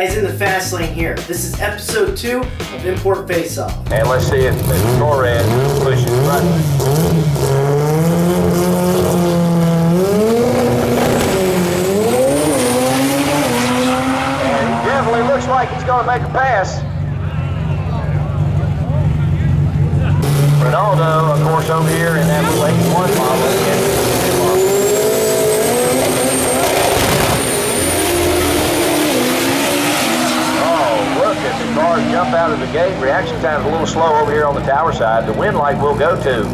guys, in the fast lane here. This is episode 2 of Import Face Off. And let's see if Torres pushes right. Looks like he's going to make a pass. Ronaldo, of course, over here in that late one model. Oh, look at the cars jump out of the gate. Reaction time is a little slow over here on the tower side. The wind light will go to.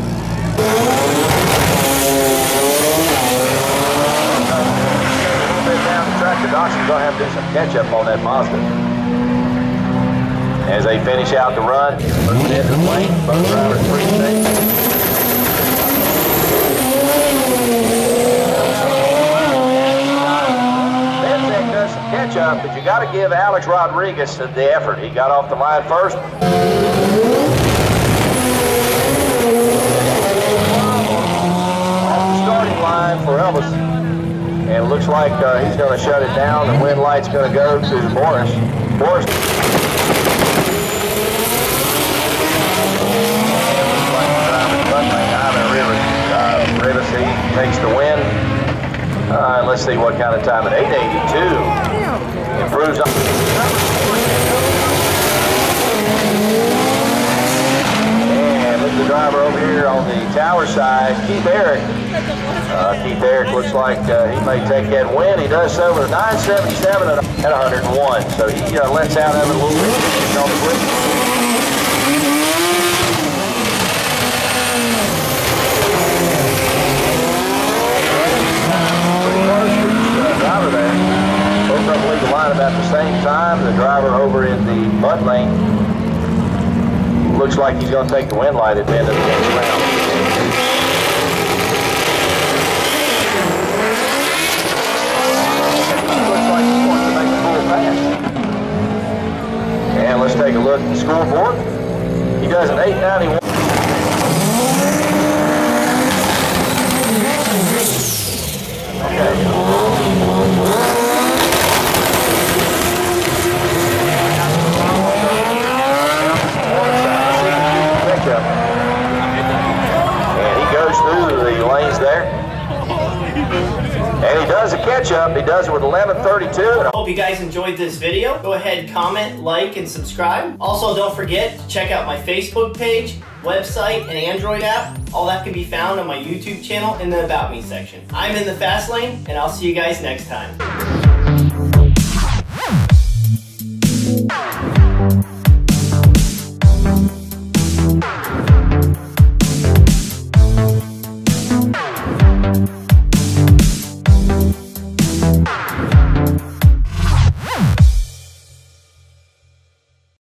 The Dachshunds are going to have to do some catch-up on that Mazda. As they finish out the run, move into the lane, both drivers pretty safe. Benzek does some catch-up, but you got to give Alex Rodriguez the effort. He got off the line first. Off the starting line for Elvis. And it looks like he's going to shut it down. The wind light's going to go to Morris. Morris. Rivas, he takes the win. Let's see what kind of time at 8:82. Improves and look at the driver over here on the tower side, Keith Eric. Keith Eric looks like he may take that win. He does so with a 977 at 101. So he lets out of it a little bit. Pretty close to the driver there. Both of them leave the line about the same time. The driver over in the mud lane looks like he's going to take the wind light at the end of the next round. And let's take a look at the scoreboard. He does an 891. Okay. And he goes through the lanes there. And he does a catch-up. He does it with 11:32. I hope you guys enjoyed this video. Go ahead, comment, like, and subscribe. Also, don't forget to check out my Facebook page, website, and Android app. All that can be found on my YouTube channel in the About Me section. I'm in the Fast Lane, and I'll see you guys next time.